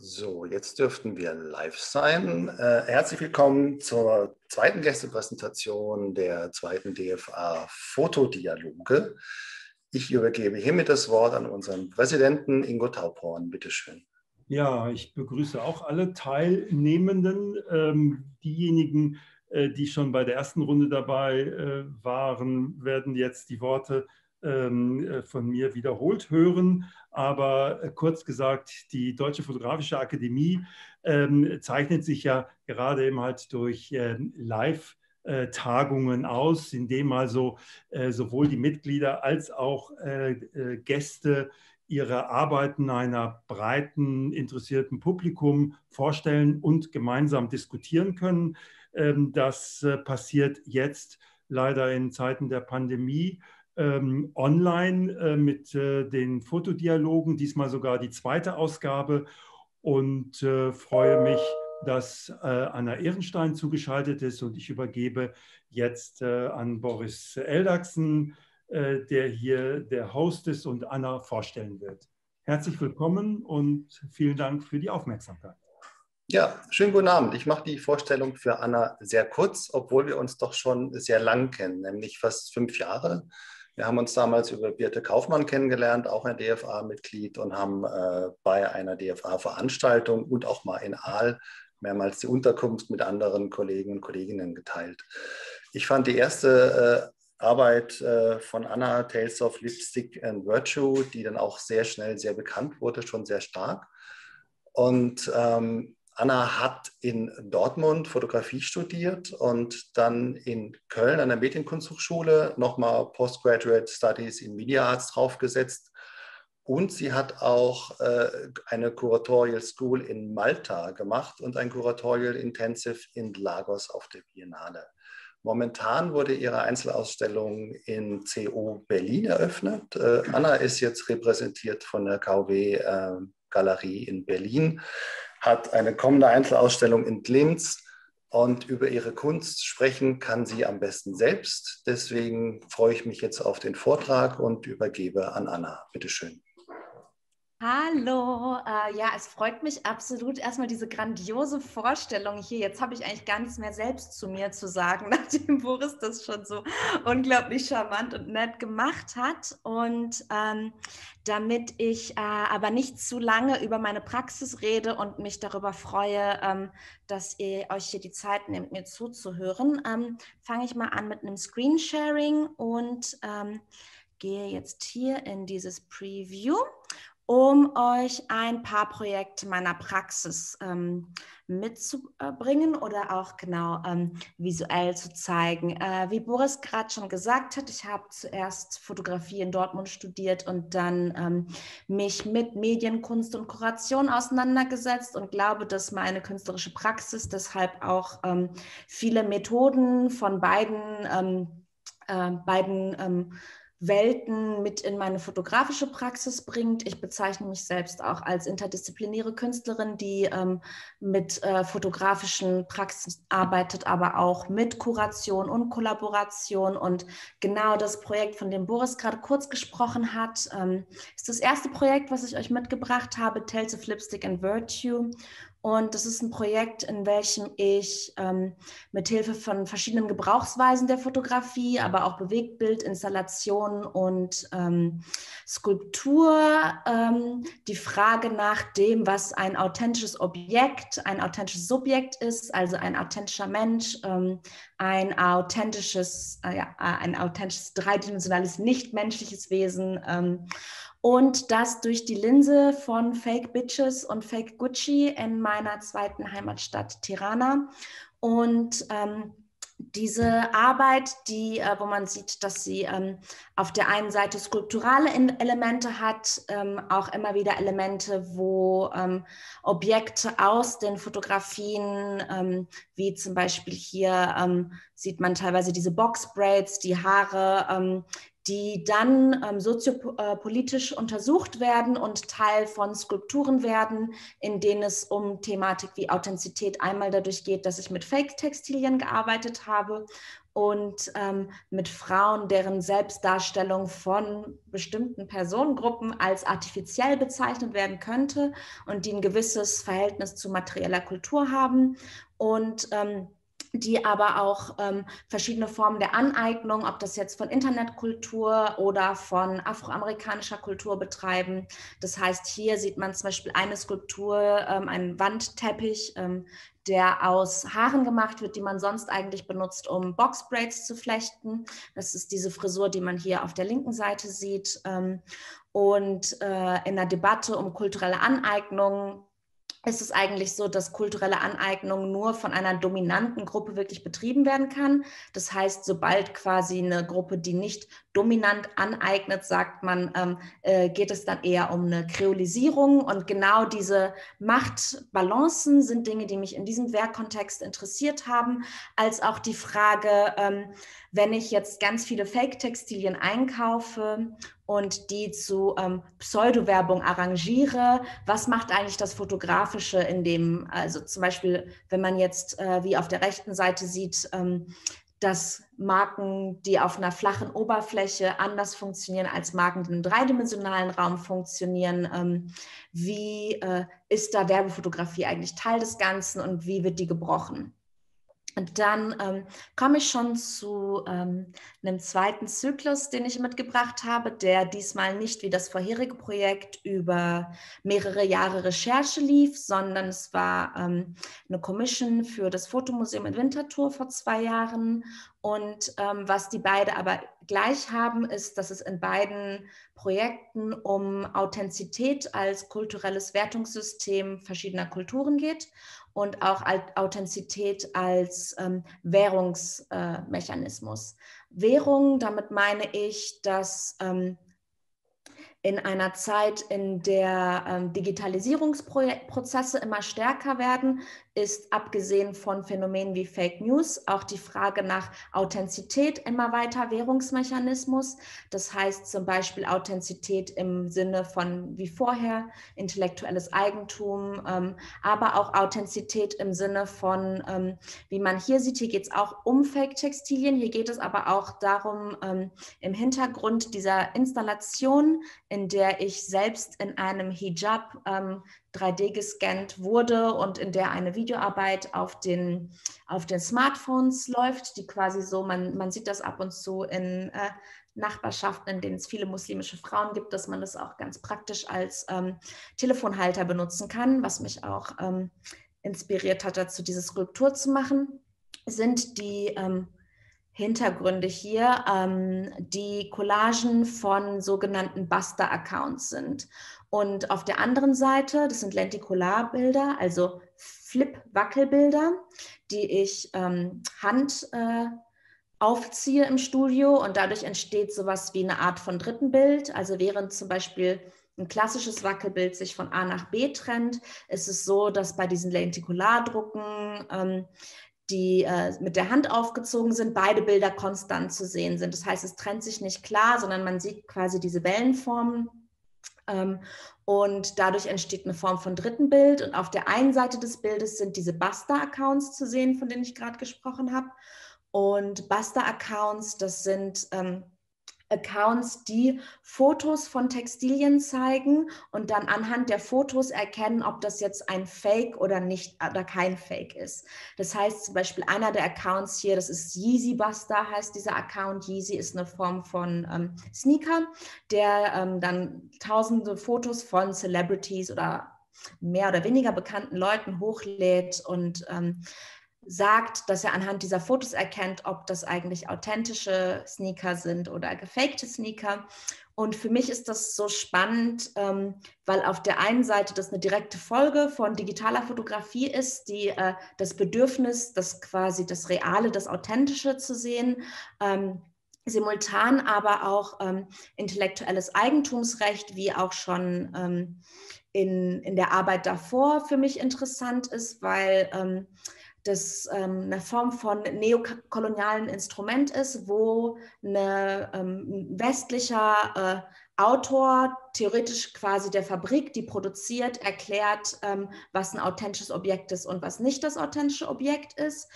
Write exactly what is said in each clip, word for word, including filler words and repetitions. So, jetzt dürften wir live sein. Äh, herzlich willkommen zur zweiten Gästepräsentation der zweiten D F A-Fotodialoge. Ich übergebe hiermit das Wort an unseren Präsidenten Ingo Taubhorn. Bitte schön. Ja, ich begrüße auch alle Teilnehmenden, ähm, diejenigen, äh, die schon bei der ersten Runde dabei äh, waren, werden jetzt die Worte von mir wiederholt hören, aber kurz gesagt, die Deutsche Fotografische Akademie ähm, zeichnet sich ja gerade eben halt durch äh, Live-Tagungen aus, indem also äh, sowohl die Mitglieder als auch äh, äh, Gäste ihre Arbeiten einer breiten, interessierten Publikum vorstellen und gemeinsam diskutieren können. Ähm, das äh, passiert jetzt leider in Zeiten der Pandemie online mit den Fotodialogen, diesmal sogar die zweite Ausgabe, und freue mich, dass Anna Ehrenstein zugeschaltet ist, und ich übergebe jetzt an Boris Eldachsen, der hier der Host ist und Anna vorstellen wird. Herzlich willkommen und vielen Dank für die Aufmerksamkeit. Ja, schönen guten Abend. Ich mache die Vorstellung für Anna sehr kurz, obwohl wir uns doch schon sehr lang kennen, nämlich fast fünf Jahre. Wir haben uns damals über Birte Kaufmann kennengelernt, auch ein D F A-Mitglied, und haben äh, bei einer D F A-Veranstaltung und auch mal in Aal mehrmals die Unterkunft mit anderen Kollegen und Kolleginnen geteilt. Ich fand die erste äh, Arbeit äh, von Anna, Tales of Lipstick and Virtue, die dann auch sehr schnell sehr bekannt wurde, schon sehr stark. Und ähm, Anna hat in Dortmund Fotografie studiert und dann in Köln an der Medienkunsthochschule nochmal Postgraduate Studies in Media Arts draufgesetzt. Und sie hat auch äh, eine Curatorial School in Malta gemacht und ein Curatorial Intensive in Lagos auf der Biennale. Momentan wurde ihre Einzelausstellung in C O Berlin eröffnet. Äh, Anna ist jetzt repräsentiert von der K W-Galerie äh, in Berlin, hat eine kommende Einzelausstellung in Linz, und über ihre Kunst sprechen kann sie am besten selbst. Deswegen freue ich mich jetzt auf den Vortrag und übergebe an Anna. Bitte schön. Hallo, äh, ja, es freut mich absolut, erstmal diese grandiose Vorstellung hier. Jetzt habe ich eigentlich gar nichts mehr selbst zu mir zu sagen, nachdem Boris das schon so unglaublich charmant und nett gemacht hat. Und ähm, damit ich äh, aber nicht zu lange über meine Praxis rede und mich darüber freue, ähm, dass ihr euch hier die Zeit nehmt, mir zuzuhören, ähm, fange ich mal an mit einem Screensharing und ähm, gehe jetzt hier in dieses Preview, um euch ein paar Projekte meiner Praxis ähm, mitzubringen oder auch genau ähm, visuell zu zeigen. Äh, wie Boris gerade schon gesagt hat, ich habe zuerst Fotografie in Dortmund studiert und dann ähm, mich mit Medienkunst und Kuration auseinandergesetzt und glaube, dass meine künstlerische Praxis deshalb auch ähm, viele Methoden von beiden, ähm, äh, beiden ähm, Welten mit in meine fotografische Praxis bringt. Ich bezeichne mich selbst auch als interdisziplinäre Künstlerin, die ähm, mit äh, fotografischen Praxis arbeitet, aber auch mit Kuration und Kollaboration. Und genau das Projekt, von dem Boris gerade kurz gesprochen hat, ähm, ist das erste Projekt, was ich euch mitgebracht habe, Tales of Lipstick and Virtue. Und das ist ein Projekt, in welchem ich ähm, mit Hilfe von verschiedenen Gebrauchsweisen der Fotografie, aber auch Bewegtbild, Installation und ähm, Skulptur ähm, die Frage nach dem, was ein authentisches Objekt, ein authentisches Subjekt ist, also ein authentischer Mensch, ähm, ein authentisches, äh, ja, ein authentisches dreidimensionales, nichtmenschliches Wesen. Ähm, Und das durch die Linse von Fake Bitches und Fake Gucci in meiner zweiten Heimatstadt Tirana. Und ähm, diese Arbeit, die, äh, wo man sieht, dass sie ähm, auf der einen Seite skulpturale Elemente hat, ähm, auch immer wieder Elemente, wo ähm, Objekte aus den Fotografien, ähm, wie zum Beispiel hier ähm, sieht man teilweise diese Boxbraids, die Haare, ähm, die dann ähm, soziopolitisch untersucht werden und Teil von Skulpturen werden, in denen es um Thematik wie Authentizität einmal dadurch geht, dass ich mit Fake-Textilien gearbeitet habe und ähm, mit Frauen, deren Selbstdarstellung von bestimmten Personengruppen als artifiziell bezeichnet werden könnte und die ein gewisses Verhältnis zu materieller Kultur haben und ähm, die aber auch ähm, verschiedene Formen der Aneignung, ob das jetzt von Internetkultur oder von afroamerikanischer Kultur betreiben. Das heißt, hier sieht man zum Beispiel eine Skulptur, ähm, einen Wandteppich, ähm, der aus Haaren gemacht wird, die man sonst eigentlich benutzt, um Boxbraids zu flechten. Das ist diese Frisur, die man hier auf der linken Seite sieht. Ähm, und äh, in der Debatte um kulturelle Aneignung ist es eigentlich so, dass kulturelle Aneignung nur von einer dominanten Gruppe wirklich betrieben werden kann. Das heißt, sobald quasi eine Gruppe, die nicht dominant aneignet, sagt man, ähm, äh, geht es dann eher um eine Kreolisierung. Und genau diese Machtbalancen sind Dinge, die mich in diesem Werkkontext interessiert haben, als auch die Frage, ähm, wenn ich jetzt ganz viele Fake-Textilien einkaufe und die zu ähm, Pseudo-Werbung arrangiere, was macht eigentlich das Fotografische in dem, also zum Beispiel, wenn man jetzt, äh, wie auf der rechten Seite sieht, ähm, dass Marken, die auf einer flachen Oberfläche anders funktionieren als Marken, die im dreidimensionalen Raum funktionieren. Ähm, wie äh, ist da Werbefotografie eigentlich Teil des Ganzen und wie wird die gebrochen? Und dann ähm, komme ich schon zu ähm, einem zweiten Zyklus, den ich mitgebracht habe, der diesmal nicht wie das vorherige Projekt über mehrere Jahre Recherche lief, sondern es war ähm, eine Commission für das Fotomuseum in Winterthur vor zwei Jahren. Und ähm, was die beide aber gleich haben, ist, dass es in beiden Projekten um Authentizität als kulturelles Wertungssystem verschiedener Kulturen geht und auch Authentizität als ähm, Währungsmechanismus. Äh, Währung, damit meine ich, dass ähm, in einer Zeit, in der ähm, Digitalisierungsprozesse immer stärker werden, ist abgesehen von Phänomenen wie Fake News auch die Frage nach Authentizität immer weiter Währungsmechanismus. Das heißt zum Beispiel Authentizität im Sinne von wie vorher, intellektuelles Eigentum, ähm, aber auch Authentizität im Sinne von, ähm, wie man hier sieht, hier geht es auch um Fake-Textilien, hier geht es aber auch darum, ähm, im Hintergrund dieser Installation, in der ich selbst in einem Hijab ähm, drei D gescannt wurde und in der eine Videoarbeit auf den, auf den Smartphones läuft, die quasi so, man, man sieht das ab und zu in äh, Nachbarschaften, in denen es viele muslimische Frauen gibt, dass man das auch ganz praktisch als ähm, Telefonhalter benutzen kann, was mich auch ähm, inspiriert hat, dazu diese Skulptur zu machen, sind die ähm, Hintergründe hier, ähm, die Collagen von sogenannten Buster-Accounts sind. Und auf der anderen Seite, das sind Lenticular-Bilder, also Flip-Wackelbilder, die ich ähm, Hand äh, aufziehe im Studio und dadurch entsteht sowas wie eine Art von dritten Bild. Also während zum Beispiel ein klassisches Wackelbild sich von A nach B trennt, ist es so, dass bei diesen Lenticular-Drucken ähm, die äh, mit der Hand aufgezogen sind, beide Bilder konstant zu sehen sind. Das heißt, es trennt sich nicht klar, sondern man sieht quasi diese Wellenformen ähm, und dadurch entsteht eine Form von dritten Bild. Und auf der einen Seite des Bildes sind diese Buster-Accounts zu sehen, von denen ich gerade gesprochen habe. Und Buster-Accounts, das sind ähm, Accounts, die Fotos von Textilien zeigen und dann anhand der Fotos erkennen, ob das jetzt ein Fake oder nicht oder kein Fake ist. Das heißt zum Beispiel einer der Accounts hier, das ist Yeezy Buster, heißt dieser Account. Yeezy ist eine Form von ähm, Sneaker, der ähm, dann tausende Fotos von Celebrities oder mehr oder weniger bekannten Leuten hochlädt und ähm, sagt, dass er anhand dieser Fotos erkennt, ob das eigentlich authentische Sneaker sind oder gefakte Sneaker. Und für mich ist das so spannend, ähm, weil auf der einen Seite das eine direkte Folge von digitaler Fotografie ist, die äh, das Bedürfnis, das quasi das Reale, das Authentische zu sehen, ähm, simultan aber auch ähm, intellektuelles Eigentumsrecht, wie auch schon ähm, in, in der Arbeit davor für mich interessant ist, weil ähm, das ähm, eine Form von neokolonialen Instrument ist, wo eine, ähm, ein westlicher äh, Autor theoretisch quasi der Fabrik, die produziert, erklärt, ähm, was ein authentisches Objekt ist und was nicht das authentische Objekt ist.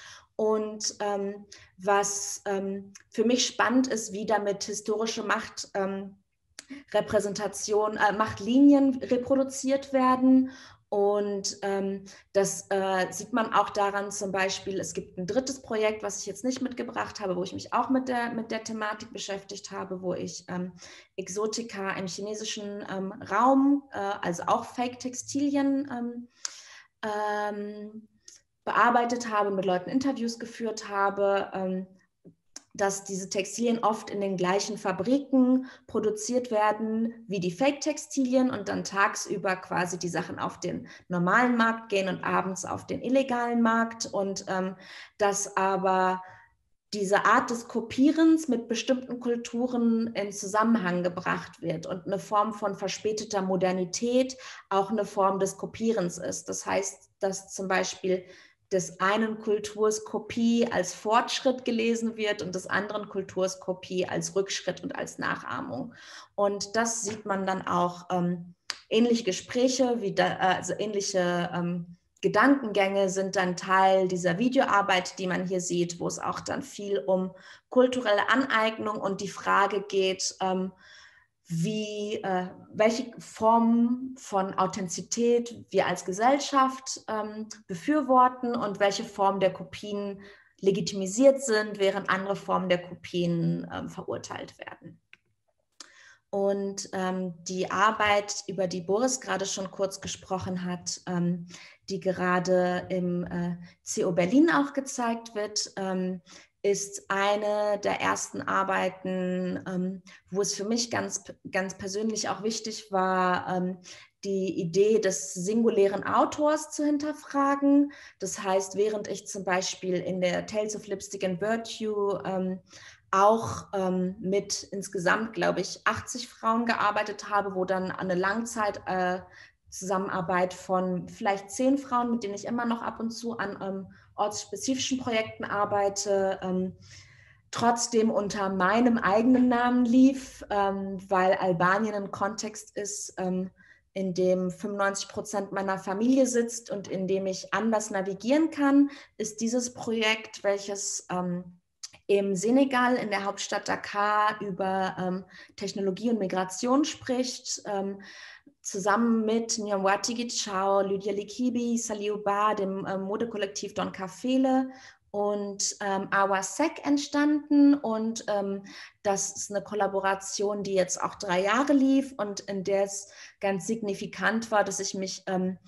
Und ähm, was ähm, für mich spannend ist, wie damit historische Macht ähm, Repräsentation, äh, Machtlinien reproduziert werden. Und ähm, das äh, sieht man auch daran, zum Beispiel, es gibt ein drittes Projekt, was ich jetzt nicht mitgebracht habe, wo ich mich auch mit der, mit der Thematik beschäftigt habe, wo ich ähm, Exotika im chinesischen ähm, Raum, äh, also auch Fake-Textilien, ähm, ähm, bearbeitet habe, mit Leuten Interviews geführt habe, ähm, dass diese Textilien oft in den gleichen Fabriken produziert werden wie die Fake-Textilien und dann tagsüber quasi die Sachen auf den normalen Markt gehen und abends auf den illegalen Markt. Und ähm, dass aber diese Art des Kopierens mit bestimmten Kulturen in Zusammenhang gebracht wird und eine Form von verspäteter Modernität auch eine Form des Kopierens ist. Das heißt, dass zum Beispiel des einen Kulturs Kopie als Fortschritt gelesen wird und des anderen Kulturs Kopie als Rückschritt und als Nachahmung. Und das sieht man dann auch ähm, ähnliche Gespräche, wie da, also ähnliche ähm, Gedankengänge sind dann Teil dieser Videoarbeit, die man hier sieht, wo es auch dann viel um kulturelle Aneignung und die Frage geht, ähm, wie, äh, welche Formen von Authentizität wir als Gesellschaft ähm, befürworten und welche Formen der Kopien legitimisiert sind, während andere Formen der Kopien ähm, verurteilt werden. Und ähm, die Arbeit, über die Boris gerade schon kurz gesprochen hat, ähm, die gerade im äh, C O Berlin auch gezeigt wird, ähm, ist eine der ersten Arbeiten, ähm, wo es für mich ganz, ganz persönlich auch wichtig war, ähm, die Idee des singulären Autors zu hinterfragen. Das heißt, während ich zum Beispiel in der Tales of Lipstick and Virtue ähm, auch ähm, mit insgesamt, glaube ich, achtzig Frauen gearbeitet habe, wo dann eine Langzeit äh, Zusammenarbeit von vielleicht zehn Frauen, mit denen ich immer noch ab und zu an ähm, ortsspezifischen Projekten arbeite, ähm, trotzdem unter meinem eigenen Namen lief, ähm, weil Albanien ein Kontext ist, ähm, in dem fünfundneunzig Prozent meiner Familie sitzt und in dem ich anders navigieren kann, ist dieses Projekt, welches ähm, im Senegal, in der Hauptstadt Dakar, über ähm, Technologie und Migration spricht, ähm, zusammen mit Nyamwati Gichau, Lydia Likibi, Saliu Ba, dem äh, Modekollektiv Donkafele und ähm, Awasek entstanden. Und ähm, das ist eine Kollaboration, die jetzt auch drei Jahre lief und in der es ganz signifikant war, dass ich mich ähm,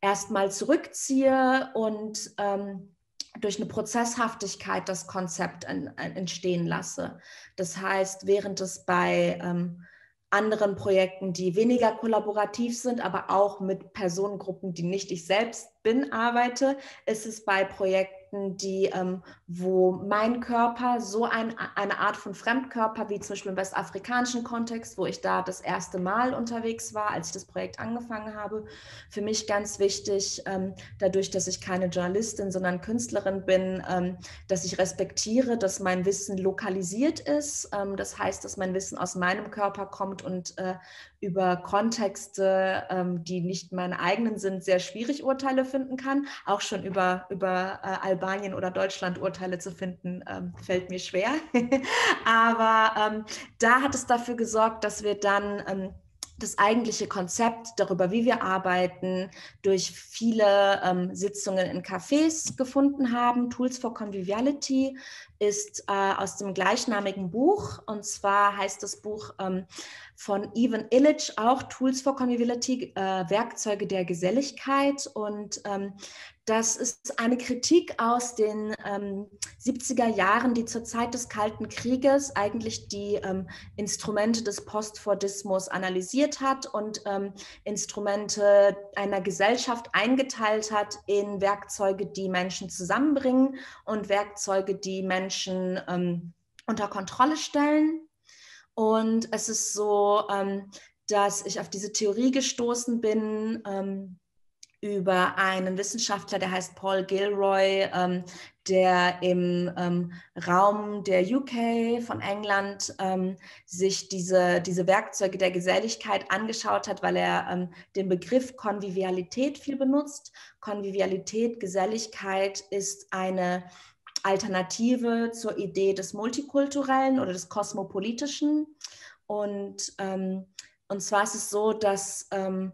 erstmal zurückziehe und ähm, durch eine Prozesshaftigkeit das Konzept in, in entstehen lasse. Das heißt, während es bei ähm, anderen Projekten, die weniger kollaborativ sind, aber auch mit Personengruppen, die nicht ich selbst bin, arbeite, ist es bei Projekten, die, ähm, wo mein Körper so ein, eine Art von Fremdkörper, wie zum Beispiel im westafrikanischen Kontext, wo ich da das erste Mal unterwegs war, als ich das Projekt angefangen habe, für mich ganz wichtig, ähm, dadurch, dass ich keine Journalistin, sondern Künstlerin bin, ähm, dass ich respektiere, dass mein Wissen lokalisiert ist. Ähm, das heißt, dass mein Wissen aus meinem Körper kommt und äh, über Kontexte, ähm, die nicht meine eigenen sind, sehr schwierig Urteile finden kann. Auch schon über, über äh, Albanien oder Deutschland Urteile zu finden, ähm, fällt mir schwer. Aber ähm, da hat es dafür gesorgt, dass wir dann ähm, das eigentliche Konzept darüber, wie wir arbeiten, durch viele ähm, Sitzungen in Cafés gefunden haben. Tools for Conviviality ist äh, aus dem gleichnamigen Buch. Und zwar heißt das Buch ähm, von Ivan Illich auch Tools for Conviviality, äh, Werkzeuge der Geselligkeit. Und ähm, das ist eine Kritik aus den ähm, siebziger Jahren, die zur Zeit des Kalten Krieges eigentlich die ähm, Instrumente des Postfordismus analysiert hat und ähm, Instrumente einer Gesellschaft eingeteilt hat in Werkzeuge, die Menschen zusammenbringen und Werkzeuge, die Menschen ähm, unter Kontrolle stellen. Und es ist so, ähm, dass ich auf diese Theorie gestoßen bin ähm, über einen Wissenschaftler, der heißt Paul Gilroy, ähm, der im ähm, Raum der U K von England ähm, sich diese, diese Werkzeuge der Geselligkeit angeschaut hat, weil er ähm, den Begriff Konvivialität viel benutzt. Konvivialität, Geselligkeit ist eine Alternative zur Idee des Multikulturellen oder des Kosmopolitischen. Und, ähm, und zwar ist es so, dass ähm,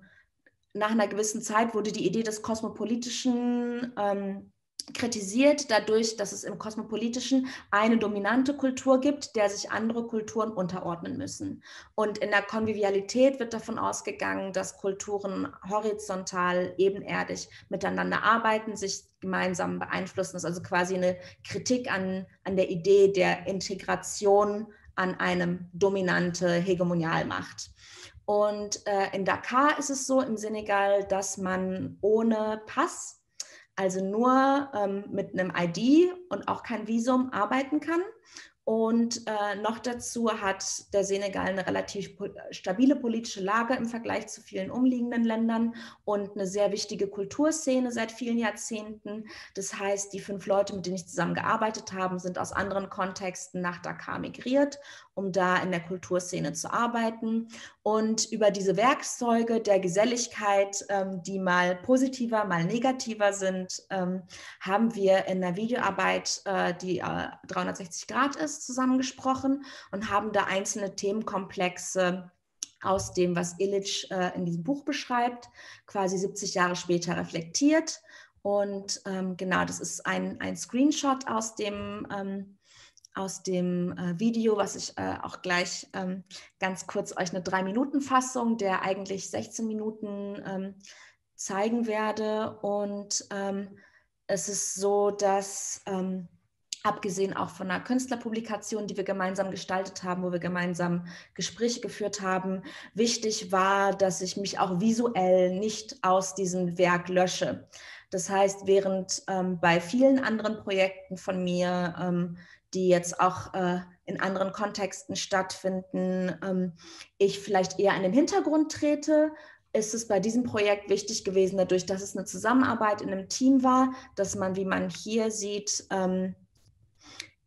nach einer gewissen Zeit wurde die Idee des Kosmopolitischen ähm, kritisiert, dadurch, dass es im Kosmopolitischen eine dominante Kultur gibt, der sich andere Kulturen unterordnen müssen. Und in der Konvivialität wird davon ausgegangen, dass Kulturen horizontal, ebenerdig miteinander arbeiten, sich gemeinsam beeinflussen. Das ist also quasi eine Kritik an, an der Idee der Integration an einem dominante Hegemonialmacht. Und äh, in Dakar ist es so, im Senegal, dass man ohne Pass, also nur ähm, mit einem I D und auch kein Visum arbeiten kann. Und äh, noch dazu hat der Senegal eine relativ po- stabile politische Lage im Vergleich zu vielen umliegenden Ländern und eine sehr wichtige Kulturszene seit vielen Jahrzehnten. Das heißt, die fünf Leute, mit denen ich zusammen gearbeitet habe, sind aus anderen Kontexten nach Dakar migriert, um da in der Kulturszene zu arbeiten. Und über diese Werkzeuge der Geselligkeit, ähm, die mal positiver, mal negativer sind, ähm, haben wir in der Videoarbeit, äh, die äh, dreihundertsechzig Grad ist, zusammengesprochen und haben da einzelne Themenkomplexe aus dem, was Illich äh, in diesem Buch beschreibt, quasi siebzig Jahre später reflektiert. Und ähm, genau, das ist ein, ein Screenshot aus dem ähm, aus dem äh, Video, was ich äh, auch gleich ähm, ganz kurz euch eine drei Minuten Fassung der eigentlich sechzehn Minuten ähm, zeigen werde. Und ähm, es ist so, dass ähm, abgesehen auch von einer Künstlerpublikation, die wir gemeinsam gestaltet haben, wo wir gemeinsam Gespräche geführt haben, wichtig war, dass ich mich auch visuell nicht aus diesem Werk lösche. Das heißt, während ähm, bei vielen anderen Projekten von mir ähm, die jetzt auch äh, in anderen Kontexten stattfinden, ähm, ich vielleicht eher in den Hintergrund trete, ist es bei diesem Projekt wichtig gewesen, dadurch, dass es eine Zusammenarbeit in einem Team war, dass man, wie man hier sieht, ähm,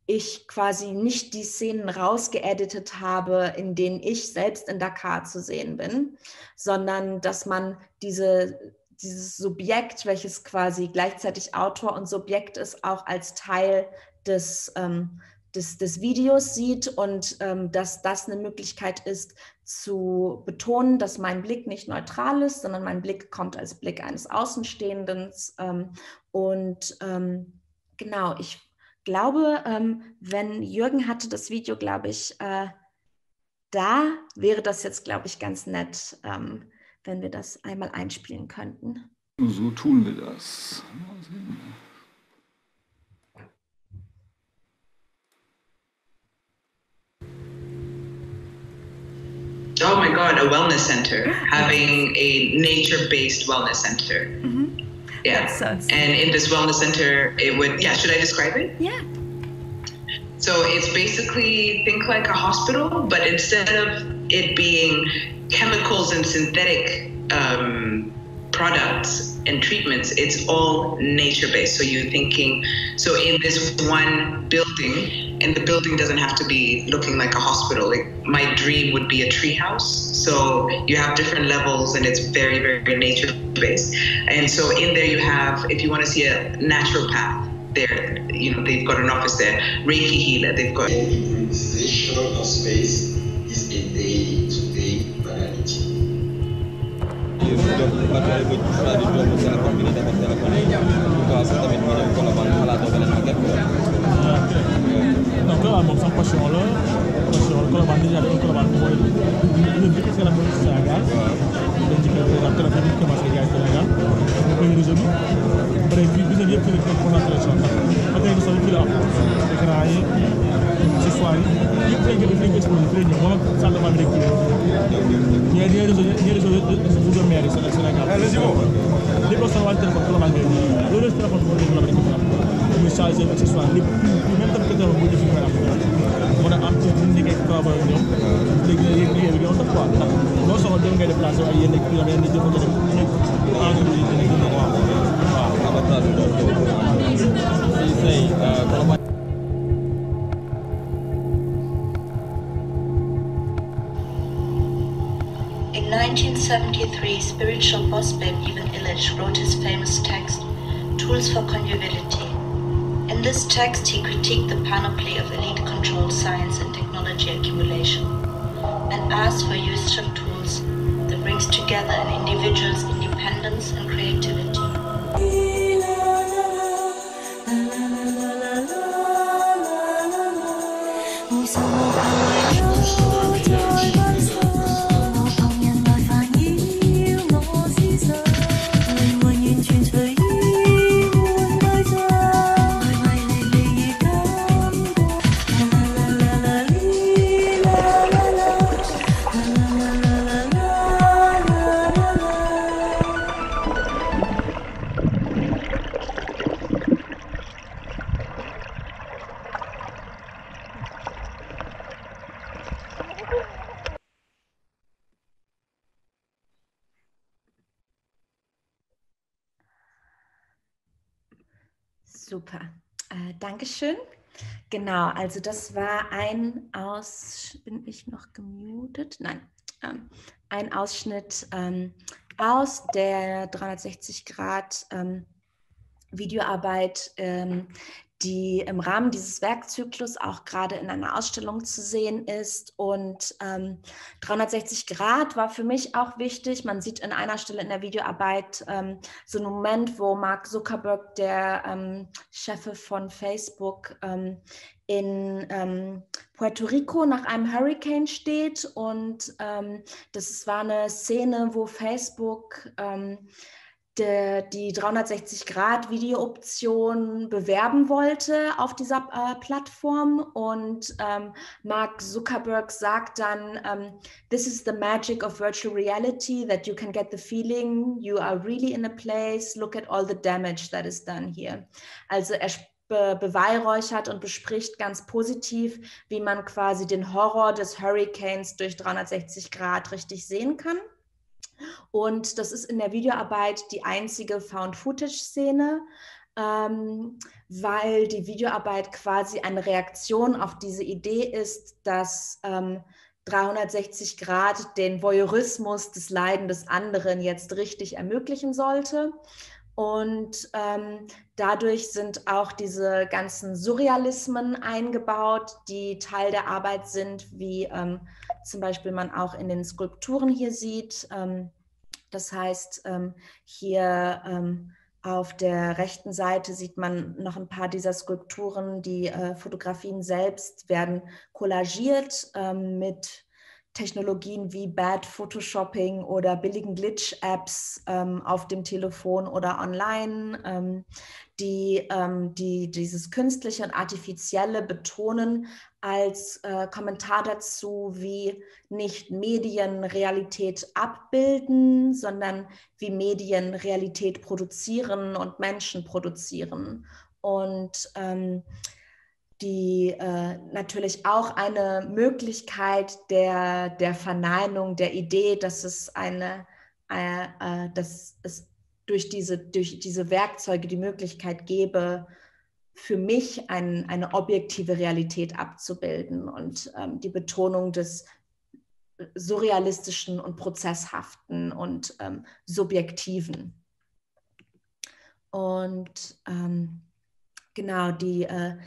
ich quasi nicht die Szenen rausgeeditet habe, in denen ich selbst in Dakar zu sehen bin, sondern dass man diese dieses Subjekt, welches quasi gleichzeitig Autor und Subjekt ist, auch als Teil Des, ähm, des, des Videos sieht und ähm, dass das eine Möglichkeit ist, zu betonen, dass mein Blick nicht neutral ist, sondern mein Blick kommt als Blick eines Außenstehenden. Ähm, und ähm, genau, ich glaube, ähm, wenn Jürgen hatte das Video, glaube ich, äh, da wäre das jetzt, glaube ich, ganz nett, ähm, wenn wir das einmal einspielen könnten. So tun wir das. Mal sehen. Oh my God, a wellness center, having a nature-based wellness center. Mm-hmm. Yeah, so and in this wellness center, it would, yeah, should I describe it? Yeah. So it's basically, think like a hospital, but instead of it being chemicals and synthetic um, products and treatments, it's all nature-based. So you're thinking, so in this one building, and the building doesn't have to be looking like a hospital. Like my dream would be a tree house. So you have different levels and it's very, very nature-based. And so in there you have, if you want to see a naturopath, there, you know, they've got an office there. Reiki healer, they've got. The utilization of space is a day-to-day banality. Donc là, mon sang passe sur l'eau, passe sur le colaband déjà, le colaband pour lui. Il dit qu'est-ce qu'elle a voulu se faire. Il dit qu'elle a voulu commencer à faire ça. Il nous a dit, bref, vous avez pu le prendre à la chambre. Après, nous sommes là, c'est grave, c'est soir. Il prend que le flic est pour le train, moi, ça ne m'a pas écrit. Il y a des autres, il y a des autres, vous avez à la Sénégal. Allez-y-vous. Les personnes vont être pour le colaband. Le reste de la porte pour le colaband. Message et accessoires. Même dans le cadre de la on a un petit peu de temps. On a in nineteen seventy-three, spiritual Muslim Ivan Illich wrote his famous text, Tools for Conviviality. In this text, he critiqued the panoply of elite controlled science and technology accumulation and asked for use of tools that brings together an individual's independence and creativity. Super, äh, Dankeschön. Genau, also das war ein Ausschnitt, bin ich noch gemutet? Nein, ähm, ein Ausschnitt ähm, aus der dreihundertsechzig Grad ähm, Videoarbeit, ähm, die im Rahmen dieses Werkzyklus auch gerade in einer Ausstellung zu sehen ist. Und ähm, dreihundertsechzig Grad war für mich auch wichtig. Man sieht in einer Stelle in der Videoarbeit ähm, so einen Moment, wo Mark Zuckerberg, der ähm, Chef von Facebook, ähm, in ähm, Puerto Rico nach einem Hurricane steht. Und ähm, das war eine Szene, wo Facebook ähm, die dreihundertsechzig Grad Video-Option bewerben wollte auf dieser äh, Plattform. Und ähm, Mark Zuckerberg sagt dann, ähm, this is the magic of virtual reality, that you can get the feeling you are really in a place, look at all the damage that is done here. Also er be beweihräuchert und bespricht ganz positiv, wie man quasi den Horror des Hurricanes durch dreihundertsechzig Grad richtig sehen kann. Und das ist in der Videoarbeit die einzige Found-Footage-Szene, ähm, weil die Videoarbeit quasi eine Reaktion auf diese Idee ist, dass ähm, dreihundertsechzig Grad den Voyeurismus des Leiden des anderen jetzt richtig ermöglichen sollte. Und ähm, dadurch sind auch diese ganzen Surrealismen eingebaut, die Teil der Arbeit sind, wie ähm, zum Beispiel man auch in den Skulpturen hier sieht. Ähm, das heißt, ähm, hier ähm, auf der rechten Seite sieht man noch ein paar dieser Skulpturen. Die äh, Fotografien selbst werden kollagiert ähm, mit Technologien wie Bad Photoshopping oder billigen Glitch-Apps ähm, auf dem Telefon oder online, ähm, die, ähm, die dieses Künstliche und Artifizielle betonen als äh, Kommentar dazu, wie nicht Medien Realität abbilden, sondern wie Medien Realität produzieren und Menschen produzieren. Und ähm, die äh, natürlich auch eine Möglichkeit der, der Verneinung der Idee, dass es eine, äh, äh, dass es durch diese, durch diese Werkzeuge die Möglichkeit gäbe, für mich ein, eine objektive Realität abzubilden und ähm, die Betonung des Surrealistischen und Prozesshaften und ähm, Subjektiven. Und ähm, genau, die äh,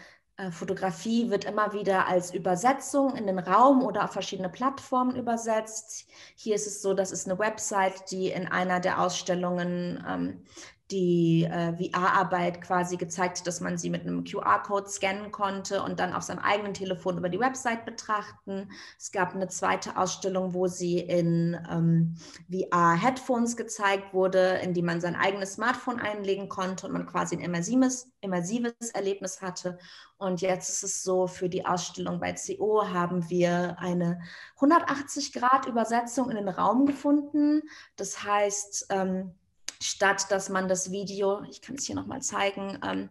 Fotografie wird immer wieder als Übersetzung in den Raum oder auf verschiedene Plattformen übersetzt. Hier ist es so, das ist eine Website, die in einer der Ausstellungen ähm, die äh, V R-Arbeit quasi gezeigt hat, dass man sie mit einem Q R-Code scannen konnte und dann auf seinem eigenen Telefon über die Website betrachten. Es gab eine zweite Ausstellung, wo sie in ähm, V R-Headphones gezeigt wurde, in die man sein eigenes Smartphone einlegen konnte und man quasi ein immersives, immersives Erlebnis hatte. Und jetzt ist es so, für die Ausstellung bei C O haben wir eine hundertachtzig Grad Übersetzung in den Raum gefunden. Das heißt, ähm, statt dass man das Video, ich kann es hier nochmal zeigen, ähm,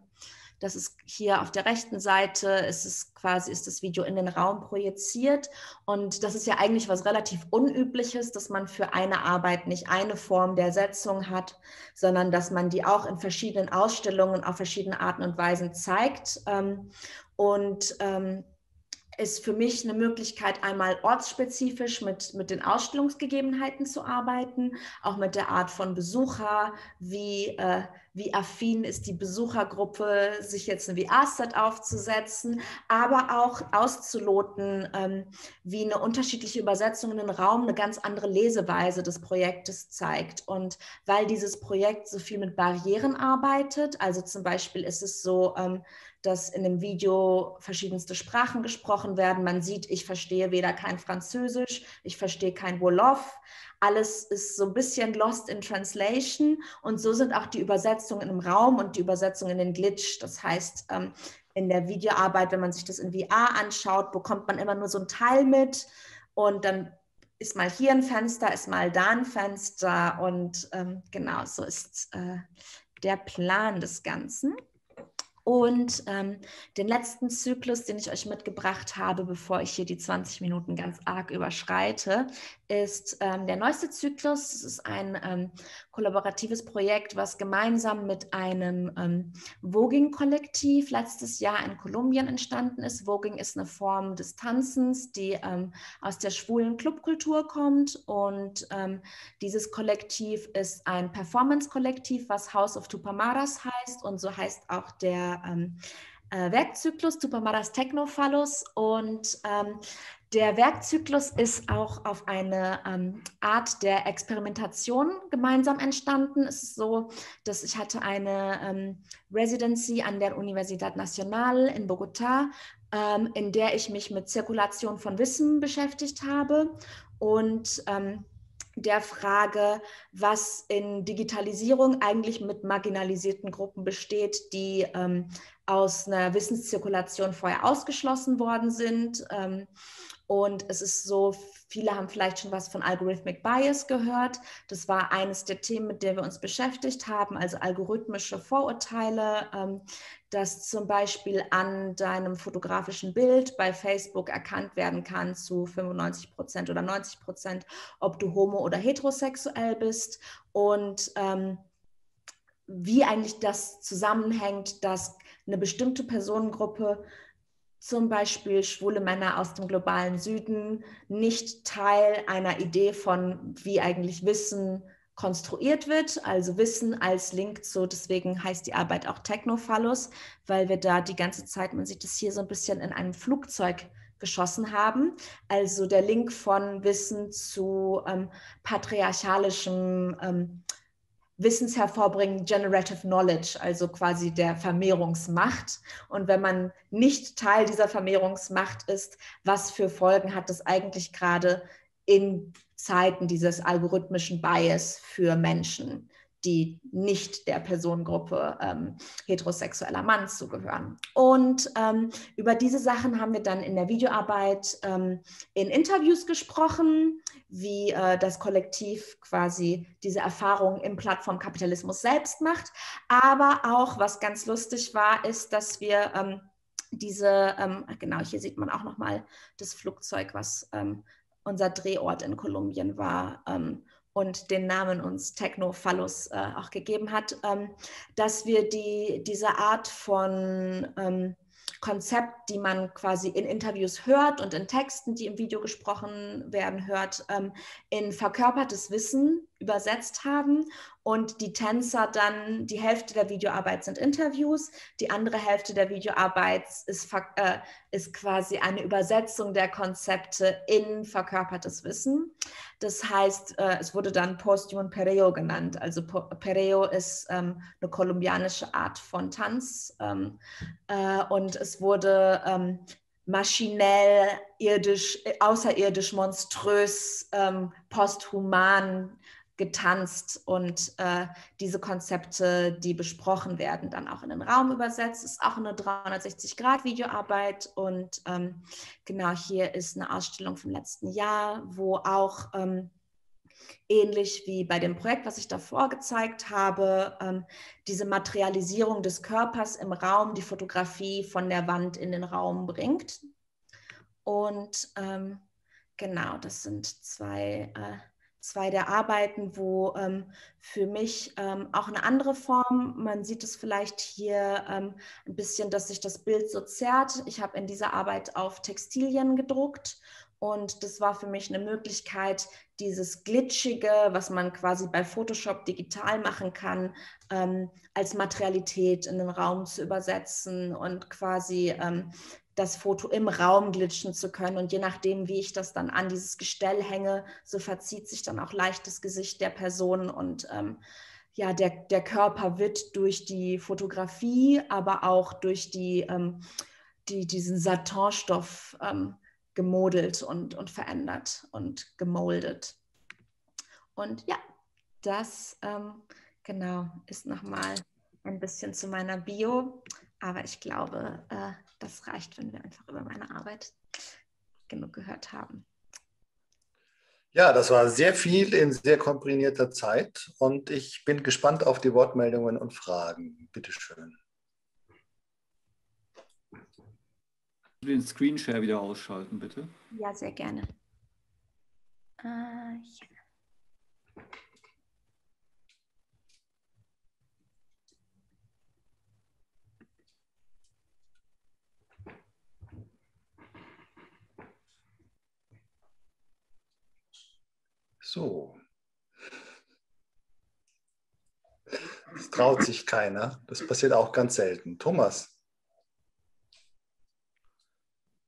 das ist hier auf der rechten Seite, ist es quasi, ist das Video in den Raum projiziert. Und das ist ja eigentlich was relativ Unübliches, dass man für eine Arbeit nicht eine Form der Setzung hat, sondern dass man die auch in verschiedenen Ausstellungen auf verschiedene Arten und Weisen zeigt. Ähm, und ähm, ist für mich eine Möglichkeit, einmal ortsspezifisch mit, mit den Ausstellungsgegebenheiten zu arbeiten, auch mit der Art von Besucher, wie, äh, wie affin ist die Besuchergruppe, sich jetzt eine V R-Set aufzusetzen, aber auch auszuloten, ähm, wie eine unterschiedliche Übersetzung in den Raum eine ganz andere Leseweise des Projektes zeigt. Und weil dieses Projekt so viel mit Barrieren arbeitet, also zum Beispiel ist es so, ähm, dass in dem Video verschiedenste Sprachen gesprochen werden. Man sieht, ich verstehe weder kein Französisch, ich verstehe kein Wolof. Alles ist so ein bisschen lost in translation. Und so sind auch die Übersetzungen im Raum und die Übersetzungen in den Glitch. Das heißt, in der Videoarbeit, wenn man sich das in V R anschaut, bekommt man immer nur so einen Teil mit. Und dann ist mal hier ein Fenster, ist mal da ein Fenster. Und genau, so ist der Plan des Ganzen. Und ähm, den letzten Zyklus, den ich euch mitgebracht habe, bevor ich hier die zwanzig Minuten ganz arg überschreite, ist ähm, der neueste Zyklus. Es ist ein ähm, kollaboratives Projekt, was gemeinsam mit einem ähm, Voging-Kollektiv letztes Jahr in Kolumbien entstanden ist. Voging ist eine Form des Tanzens, die ähm, aus der schwulen Clubkultur kommt. Und ähm, dieses Kollektiv ist ein Performance-Kollektiv, was House of Tupamaras heißt. Und so heißt auch der Ähm, äh, Werkzyklus, Tupamaras Technophallus, und ähm, der Werkzyklus ist auch auf eine ähm, Art der Experimentation gemeinsam entstanden. Es ist so, dass ich hatte eine ähm, Residency an der Universidad Nacional in Bogotá, ähm, in der ich mich mit Zirkulation von Wissen beschäftigt habe und ähm, der Frage, was in Digitalisierung eigentlich mit marginalisierten Gruppen besteht, die ähm, aus einer Wissenszirkulation vorher ausgeschlossen worden sind. Ähm, und es ist so, viele haben vielleicht schon was von Algorithmic Bias gehört. Das war eines der Themen, mit der wir uns beschäftigt haben, also algorithmische Vorurteile, ähm, dass zum Beispiel an deinem fotografischen Bild bei Facebook erkannt werden kann zu fünfundneunzig Prozent oder neunzig Prozent, ob du homo- oder heterosexuell bist, und ähm, wie eigentlich das zusammenhängt, dass eine bestimmte Personengruppe, zum Beispiel schwule Männer aus dem globalen Süden, nicht Teil einer Idee von, wie eigentlich Wissen konstruiert wird, also Wissen als Link zu, deswegen heißt die Arbeit auch Technophallus, weil wir da die ganze Zeit, man sieht es hier so ein bisschen, in einem Flugzeug geschossen haben, also der Link von Wissen zu ähm, patriarchalischem ähm, Wissenshervorbringen, Generative Knowledge, also quasi der Vermehrungsmacht. Und wenn man nicht Teil dieser Vermehrungsmacht ist, was für Folgen hat das eigentlich gerade in Zeiten dieses algorithmischen Bias für Menschen, die nicht der Personengruppe ähm, heterosexueller Mann zugehören. Und ähm, über diese Sachen haben wir dann in der Videoarbeit ähm, in Interviews gesprochen, wie äh, das Kollektiv quasi diese Erfahrungen im Plattformkapitalismus selbst macht. Aber auch, was ganz lustig war, ist, dass wir ähm, diese, ähm, genau, hier sieht man auch nochmal das Flugzeug, was ähm, unser Drehort in Kolumbien war, ähm, und den Namen uns Technophallus äh, auch gegeben hat, ähm, dass wir die, diese Art von ähm, Konzept, die man quasi in Interviews hört und in Texten, die im Video gesprochen werden, hört, ähm, in verkörpertes Wissen übersetzt haben. Und die Tänzer dann, die Hälfte der Videoarbeit sind Interviews, die andere Hälfte der Videoarbeit ist, äh, ist quasi eine Übersetzung der Konzepte in verkörpertes Wissen. Das heißt, äh, es wurde dann Posteo und Perreo genannt. Also Perreo ist ähm, eine kolumbianische Art von Tanz, ähm, äh, und es wurde ähm, maschinell, irdisch, außerirdisch, monströs, ähm, posthuman getanzt, und äh, diese Konzepte, die besprochen werden, dann auch in den Raum übersetzt. Ist auch eine dreihundertsechzig Grad Videoarbeit, und ähm, genau, hier ist eine Ausstellung vom letzten Jahr, wo auch ähm, ähnlich wie bei dem Projekt, was ich davor gezeigt habe, ähm, diese Materialisierung des Körpers im Raum, die Fotografie von der Wand in den Raum bringt. Und ähm, genau, das sind zwei äh, zwei der Arbeiten, wo ähm, für mich ähm, auch eine andere Form, man sieht es vielleicht hier ähm, ein bisschen, dass sich das Bild so zerrt. Ich habe in dieser Arbeit auf Textilien gedruckt und das war für mich eine Möglichkeit, dieses Glitschige, was man quasi bei Photoshop digital machen kann, ähm, als Materialität in den Raum zu übersetzen und quasi ähm, das Foto im Raum glitschen zu können. Und je nachdem, wie ich das dann an dieses Gestell hänge, so verzieht sich dann auch leicht das Gesicht der Person und ähm, ja, der, der Körper wird durch die Fotografie, aber auch durch die, ähm, die, diesen Satinstoff ähm, gemodelt und, und verändert und gemoldet. Und ja, das ähm, genau ist nochmal ein bisschen zu meiner Bio. Aber ich glaube, äh, das reicht, wenn wir einfach über meine Arbeit genug gehört haben. Ja, das war sehr viel in sehr komprimierter Zeit und ich bin gespannt auf die Wortmeldungen und Fragen. Bitte schön. Den Screenshare wieder ausschalten, bitte. Ja, sehr gerne. Äh, ja. So. Es traut sich keiner. Das passiert auch ganz selten. Thomas.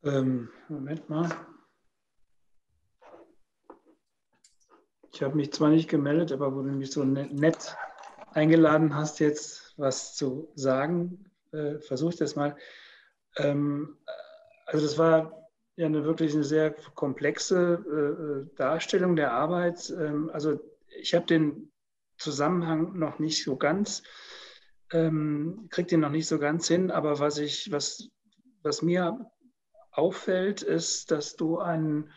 Ähm, Moment mal. Ich habe mich zwar nicht gemeldet, aber wo du mich so nett eingeladen hast, jetzt was zu sagen, äh, versuche ich das mal. Ähm, also das war ja eine wirklich eine sehr komplexe äh, Darstellung der Arbeit. Ähm, also ich habe den Zusammenhang noch nicht so ganz, ähm, kriege den noch nicht so ganz hin, aber was, ich, was, was mir auffällt, ist, dass du einen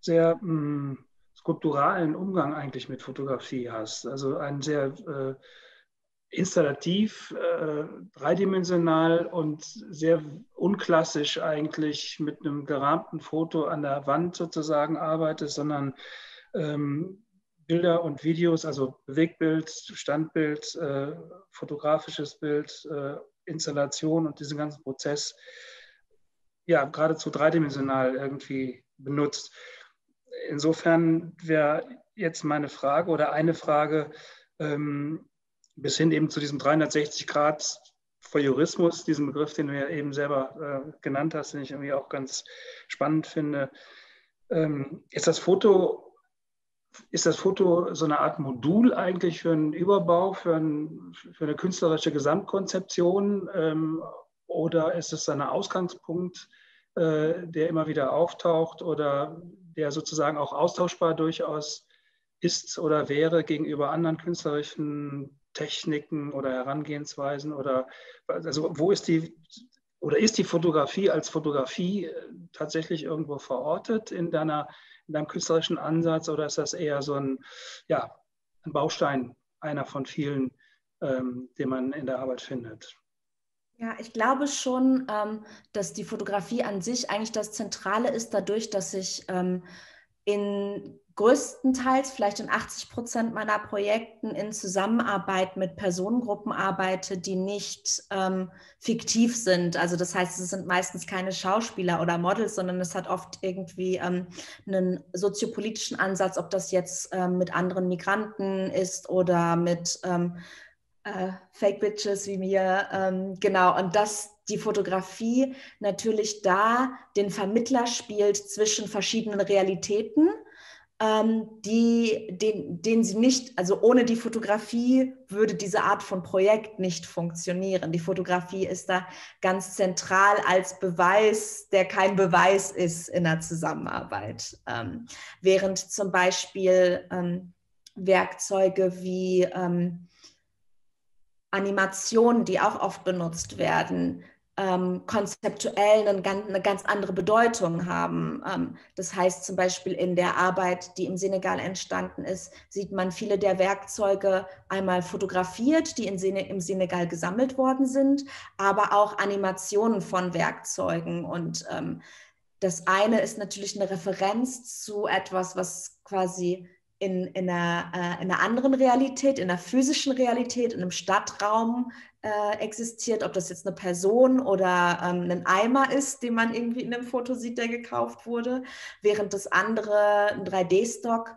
sehr mh, skulpturalen Umgang eigentlich mit Fotografie hast. Also einen sehr äh, installativ, äh, dreidimensional und sehr unklassisch eigentlich mit einem gerahmten Foto an der Wand sozusagen arbeitest, sondern ähm, Bilder und Videos, also Bewegtbild, Standbild, äh, fotografisches Bild, äh, Installation und diesen ganzen Prozess ja geradezu dreidimensional irgendwie benutzt. Insofern wäre jetzt meine Frage oder eine Frage, ähm, bis hin eben zu diesem dreihundertsechzig Grad Voyeurismus, diesem Begriff, den du ja eben selber äh, genannt hast, den ich irgendwie auch ganz spannend finde. Ähm, ist das Foto, ist das Foto so eine Art Modul eigentlich für einen Überbau, für, ein, für eine künstlerische Gesamtkonzeption? Ähm, oder ist es ein Ausgangspunkt, äh, der immer wieder auftaucht oder der sozusagen auch austauschbar durchaus ist oder wäre gegenüber anderen künstlerischen Techniken oder Herangehensweisen oder also wo ist die oder ist die Fotografie als Fotografie tatsächlich irgendwo verortet in deiner in deinem künstlerischen Ansatz oder ist das eher so ein ja ein Baustein einer von vielen, ähm, den man in der Arbeit findet? Ja, ich glaube schon, ähm, dass die Fotografie an sich eigentlich das Zentrale ist, dadurch, dass ich ähm, in größtenteils, vielleicht in achtzig Prozent meiner Projekten in Zusammenarbeit mit Personengruppen arbeite, die nicht ähm, fiktiv sind. Also das heißt, es sind meistens keine Schauspieler oder Models, sondern es hat oft irgendwie ähm, einen soziopolitischen Ansatz, ob das jetzt ähm, mit anderen Migranten ist oder mit ähm, äh, Fake Bitches wie mir. Ähm, genau, und das die Fotografie natürlich da den Vermittler spielt zwischen verschiedenen Realitäten, ähm, die, den, den sie nicht, also ohne die Fotografie würde diese Art von Projekt nicht funktionieren. Die Fotografie ist da ganz zentral als Beweis, der kein Beweis ist in der Zusammenarbeit. Ähm, während zum Beispiel ähm, Werkzeuge wie ähm, Animationen, die auch oft benutzt werden, Ähm, konzeptuell eine, eine ganz andere Bedeutung haben. Ähm, das heißt zum Beispiel in der Arbeit, die im Senegal entstanden ist, sieht man viele der Werkzeuge einmal fotografiert, die in Sen- im Senegal gesammelt worden sind, aber auch Animationen von Werkzeugen. Und ähm, das eine ist natürlich eine Referenz zu etwas, was quasi in, in, einer, äh, in einer anderen Realität, in einer physischen Realität, in einem Stadtraum äh, existiert, ob das jetzt eine Person oder ähm, ein Eimer ist, den man irgendwie in einem Foto sieht, der gekauft wurde, während das andere ein drei D-Stock,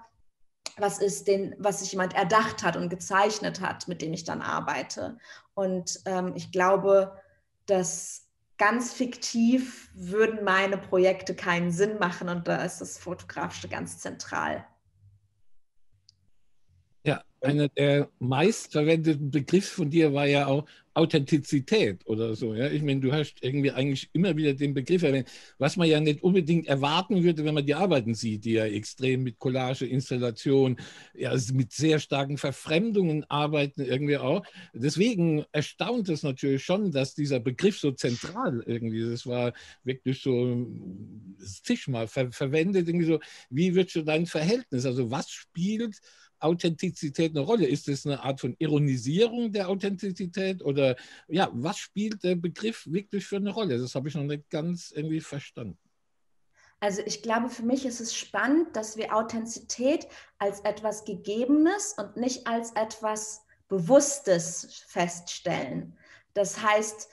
was ist den, was sich jemand erdacht hat und gezeichnet hat, mit dem ich dann arbeite. Und ähm, ich glaube, dass ganz fiktiv würden meine Projekte keinen Sinn machen, und da ist das Fotografische ganz zentral. Ja, einer der meistverwendeten Begriffe von dir war ja auch Authentizität oder so. Ja? Ich meine, du hast irgendwie eigentlich immer wieder den Begriff erwähnt, was man ja nicht unbedingt erwarten würde, wenn man die Arbeiten sieht, die ja extrem mit Collage, Installation, ja, mit sehr starken Verfremdungen arbeiten irgendwie auch. Deswegen erstaunt es natürlich schon, dass dieser Begriff so zentral irgendwie, das war wirklich so, zisch mal ver verwendet, irgendwie so, wie würdest du dein Verhältnis, also was spielt Authentizität eine Rolle? Ist es eine Art von Ironisierung der Authentizität oder ja, was spielt der Begriff wirklich für eine Rolle? Das habe ich noch nicht ganz irgendwie verstanden. Also ich glaube, für mich ist es spannend, dass wir Authentizität als etwas Gegebenes und nicht als etwas Bewusstes feststellen. Das heißt,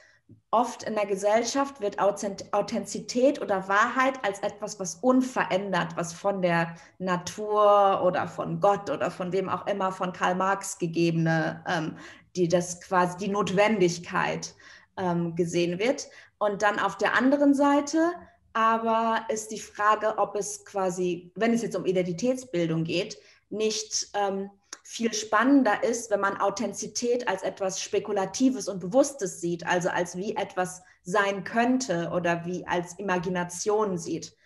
oft in der Gesellschaft wird Authentizität oder Wahrheit als etwas, was unverändert, was von der Natur oder von Gott oder von wem auch immer, von Karl Marx gegebene, ähm, die das quasi die Notwendigkeit ähm, gesehen wird. Und dann auf der anderen Seite aber ist die Frage, ob es quasi, wenn es jetzt um Identitätsbildung geht, nicht ähm, viel spannender ist, wenn man Authentizität als etwas Spekulatives und Bewusstes sieht, also als wie etwas sein könnte oder wie als Imagination sieht.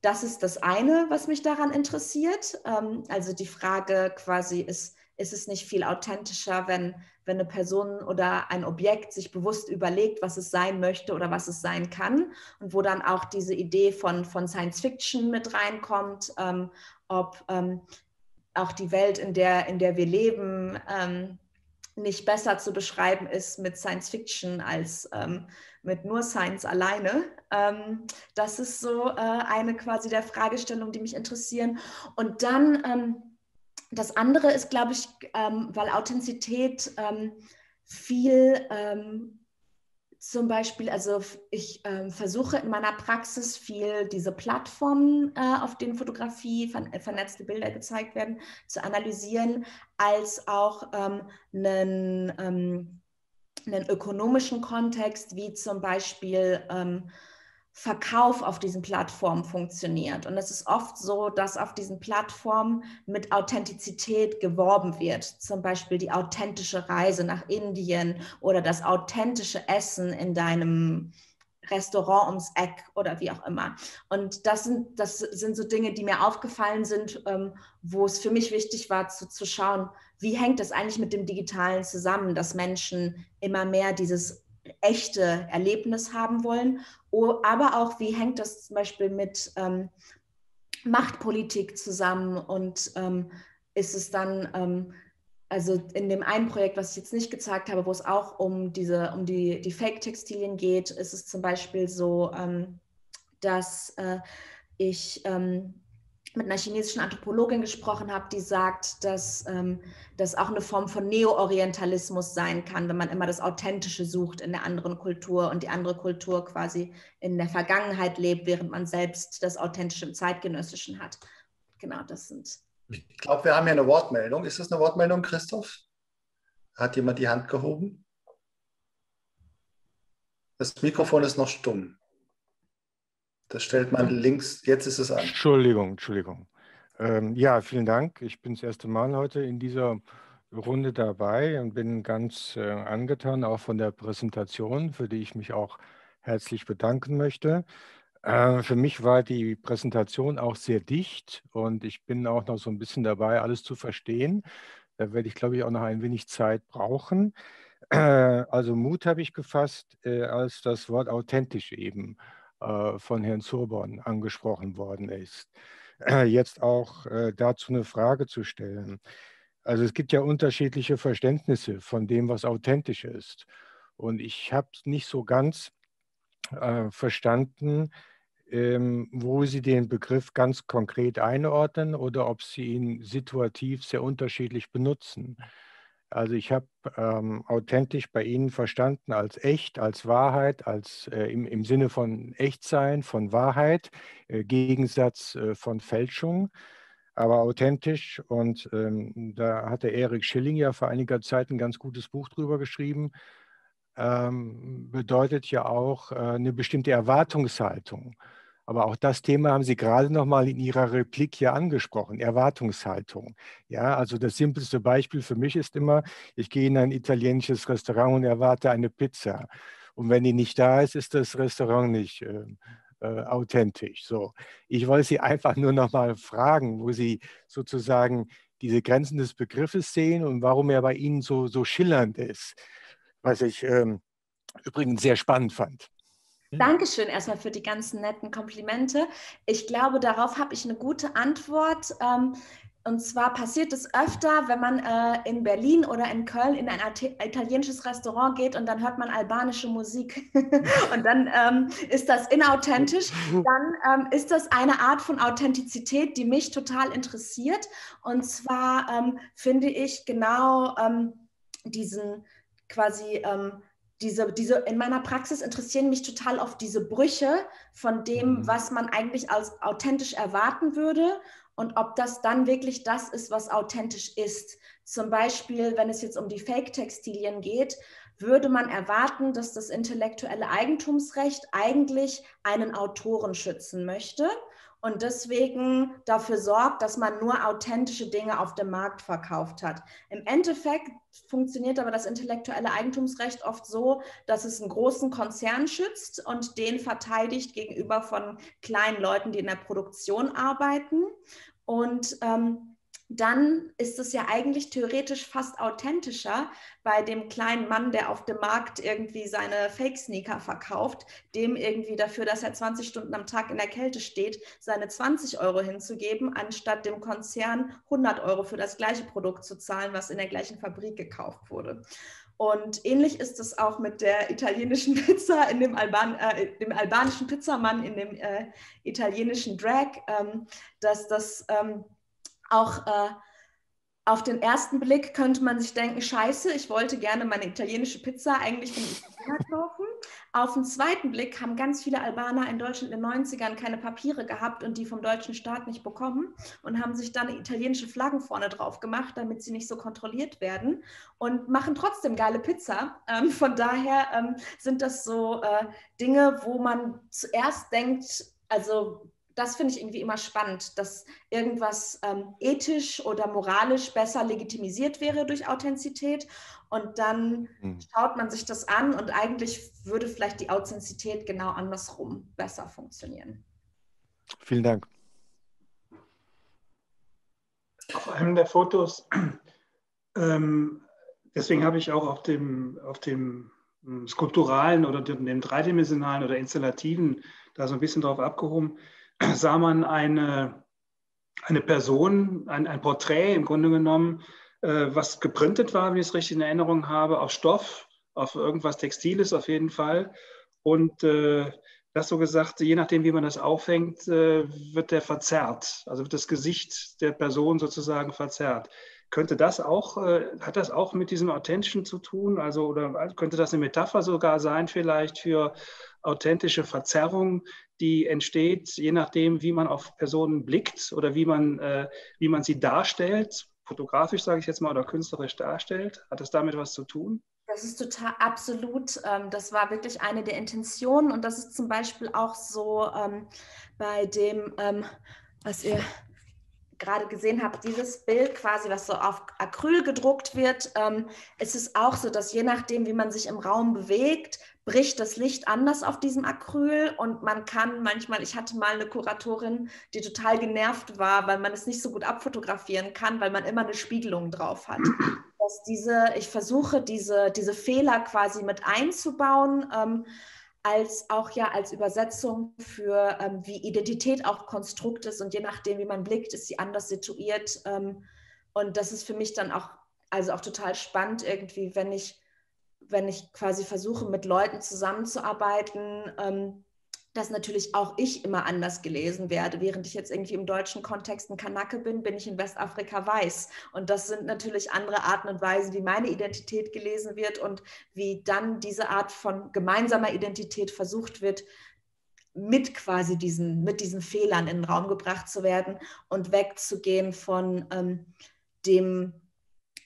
Das ist das eine, was mich daran interessiert. Also die Frage quasi ist, ist es nicht viel authentischer, wenn, wenn eine Person oder ein Objekt sich bewusst überlegt, was es sein möchte oder was es sein kann, und wo dann auch diese Idee von, von Science Fiction mit reinkommt, ähm, ob ähm, auch die Welt, in der, in der wir leben, ähm, nicht besser zu beschreiben ist mit Science Fiction als ähm, mit nur Science alleine. Ähm, das ist so äh, eine quasi der Fragestellung, die mich interessieren. Und dann ähm, das andere ist, glaube ich, ähm, weil Authentizität ähm, viel ähm, zum Beispiel, also ich äh, versuche in meiner Praxis viel diese Plattformen, äh, auf denen Fotografie, ver vernetzte Bilder gezeigt werden, zu analysieren, als auch ähm, einen, ähm, einen ökonomischen Kontext, wie zum Beispiel ähm, Verkauf auf diesen Plattformen funktioniert. Und es ist oft so, dass auf diesen Plattformen mit Authentizität geworben wird. Zum Beispiel die authentische Reise nach Indien oder das authentische Essen in deinem Restaurant ums Eck oder wie auch immer. Und das sind, das sind so Dinge, die mir aufgefallen sind, wo es für mich wichtig war, zu, zu schauen, wie hängt das eigentlich mit dem Digitalen zusammen, dass Menschen immer mehr dieses echte Erlebnis haben wollen, aber auch, wie hängt das zum Beispiel mit ähm, Machtpolitik zusammen, und ähm, ist es dann, ähm, also in dem einen Projekt, was ich jetzt nicht gezeigt habe, wo es auch um diese, um die, die Fake-Textilien geht, ist es zum Beispiel so, ähm, dass äh, ich ähm, mit einer chinesischen Anthropologin gesprochen habe, die sagt, dass ähm, das auch eine Form von Neo-Orientalismus sein kann, wenn man immer das Authentische sucht in der anderen Kultur und die andere Kultur quasi in der Vergangenheit lebt, während man selbst das Authentische im Zeitgenössischen hat. Genau, das sind... Ich glaube, wir haben hier eine Wortmeldung. Ist das eine Wortmeldung, Christoph? Hat jemand die Hand gehoben? Das Mikrofon ist noch stumm. Das stellt man links, jetzt ist es an. Entschuldigung, Entschuldigung. Ähm, ja, vielen Dank. Ich bin das erste Mal heute in dieser Runde dabei und bin ganz äh, angetan, auch von der Präsentation, für die ich mich auch herzlich bedanken möchte. Äh, für mich war die Präsentation auch sehr dicht, und ich bin auch noch so ein bisschen dabei, alles zu verstehen. Da werde ich, glaube ich, auch noch ein wenig Zeit brauchen. Äh, also Mut habe ich gefasst, äh, als das Wort authentisch eben von Herrn Zurborn angesprochen worden ist. Jetzt auch dazu eine Frage zu stellen. Also es gibt ja unterschiedliche Verständnisse von dem, was authentisch ist. Und ich habe nicht so ganz äh, verstanden, ähm, wo Sie den Begriff ganz konkret einordnen oder ob Sie ihn situativ sehr unterschiedlich benutzen. Also ich habe ähm, authentisch bei Ihnen verstanden als echt, als Wahrheit, als äh, im, im Sinne von Echtsein, von Wahrheit, äh, Gegensatz äh, von Fälschung, aber authentisch. Und ähm, da hat der Erik Schilling ja vor einiger Zeit ein ganz gutes Buch drüber geschrieben, ähm, bedeutet ja auch äh, eine bestimmte Erwartungshaltung. Aber auch das Thema haben Sie gerade noch mal in Ihrer Replik hier angesprochen, Erwartungshaltung. Ja, also das simpelste Beispiel für mich ist immer, ich gehe in ein italienisches Restaurant und erwarte eine Pizza. Und wenn die nicht da ist, ist das Restaurant nicht äh, äh, authentisch. So, ich wollte Sie einfach nur noch mal fragen, wo Sie sozusagen diese Grenzen des Begriffes sehen und warum er bei Ihnen so, so schillernd ist, was ich ähm, übrigens sehr spannend fand. Dankeschön erstmal für die ganzen netten Komplimente. Ich glaube, darauf habe ich eine gute Antwort. Und zwar passiert es öfter, wenn man in Berlin oder in Köln in ein italienisches Restaurant geht und dann hört man albanische Musik. Und dann ist das inauthentisch. Dann ist das eine Art von Authentizität, die mich total interessiert. Und zwar finde ich genau diesen quasi... Diese, diese, in meiner Praxis interessieren mich total oft diese Brüche von dem, was man eigentlich als authentisch erwarten würde und ob das dann wirklich das ist, was authentisch ist. Zum Beispiel, wenn es jetzt um die Fake-Textilien geht, würde man erwarten, dass das intellektuelle Eigentumsrecht eigentlich einen Autoren schützen möchte und deswegen dafür sorgt, dass man nur authentische Dinge auf dem Markt verkauft hat. Im Endeffekt funktioniert aber das intellektuelle Eigentumsrecht oft so, dass es einen großen Konzern schützt und den verteidigt gegenüber von kleinen Leuten, die in der Produktion arbeiten. Und ähm, dann ist es ja eigentlich theoretisch fast authentischer bei dem kleinen Mann, der auf dem Markt irgendwie seine Fake-Sneaker verkauft, dem irgendwie dafür, dass er zwanzig Stunden am Tag in der Kälte steht, seine zwanzig Euro hinzugeben, anstatt dem Konzern hundert Euro für das gleiche Produkt zu zahlen, was in der gleichen Fabrik gekauft wurde. Und ähnlich ist es auch mit der italienischen Pizza, in dem, Alban, äh, dem albanischen Pizzamann, in dem äh, italienischen Drag, ähm, dass das... Ähm, Auch äh, auf den ersten Blick könnte man sich denken, scheiße, ich wollte gerne meine italienische Pizza eigentlich von Italiener kaufen. Auf den zweiten Blick haben ganz viele Albaner in Deutschland in den neunzigern keine Papiere gehabt und die vom deutschen Staat nicht bekommen und haben sich dann italienische Flaggen vorne drauf gemacht, damit sie nicht so kontrolliert werden und machen trotzdem geile Pizza. Ähm, von daher ähm, sind das so äh, Dinge, wo man zuerst denkt, also... Das finde ich irgendwie immer spannend, dass irgendwas ähm, ethisch oder moralisch besser legitimisiert wäre durch Authentizität. Und dann mhm. schaut man sich das an und eigentlich würde vielleicht die Authentizität genau andersrum besser funktionieren. Vielen Dank. Auf einem der Fotos, ähm, deswegen habe ich auch auf dem, auf dem skulpturalen oder dem dreidimensionalen oder installativen da so ein bisschen drauf abgehoben, sah man eine, eine Person, ein, ein Porträt im Grunde genommen, äh, was geprintet war, wenn ich es richtig in Erinnerung habe, auf Stoff, auf irgendwas Textiles auf jeden Fall. Und äh, das so gesagt, je nachdem, wie man das auffängt, äh, wird der verzerrt. Also wird das Gesicht der Person sozusagen verzerrt. Könnte das auch, äh, hat das auch mit diesem Authentischen zu tun? Also, oder könnte das eine Metapher sogar sein vielleicht für authentische Verzerrung, die entsteht, je nachdem, wie man auf Personen blickt oder wie man, äh, wie man sie darstellt, fotografisch sage ich jetzt mal, oder künstlerisch darstellt. Hat das damit was zu tun? Das ist total absolut. Ähm, das war wirklich eine der Intentionen und das ist zum Beispiel auch so ähm, bei dem, ähm, was ihr gerade gesehen habt, dieses Bild quasi, was so auf Acryl gedruckt wird, ähm, ist es auch so, dass je nachdem, wie man sich im Raum bewegt, bricht das Licht anders auf diesem Acryl und man kann manchmal, ich hatte mal eine Kuratorin, die total genervt war, weil man es nicht so gut abfotografieren kann, weil man immer eine Spiegelung drauf hat. Dass diese, ich versuche, diese, diese Fehler quasi mit einzubauen, ähm, als auch ja als Übersetzung für, ähm, wie Identität auch Konstrukt ist und je nachdem, wie man blickt, ist sie anders situiert. Ähm, und das ist für mich dann auch, also auch total spannend irgendwie, wenn ich wenn ich quasi versuche, mit Leuten zusammenzuarbeiten, ähm, dass natürlich auch ich immer anders gelesen werde. Während ich jetzt irgendwie im deutschen Kontext ein Kanake bin, bin ich in Westafrika weiß. Und das sind natürlich andere Arten und Weisen, wie meine Identität gelesen wird und wie dann diese Art von gemeinsamer Identität versucht wird, mit quasi diesen, mit diesen Fehlern in den Raum gebracht zu werden und wegzugehen von ähm, dem,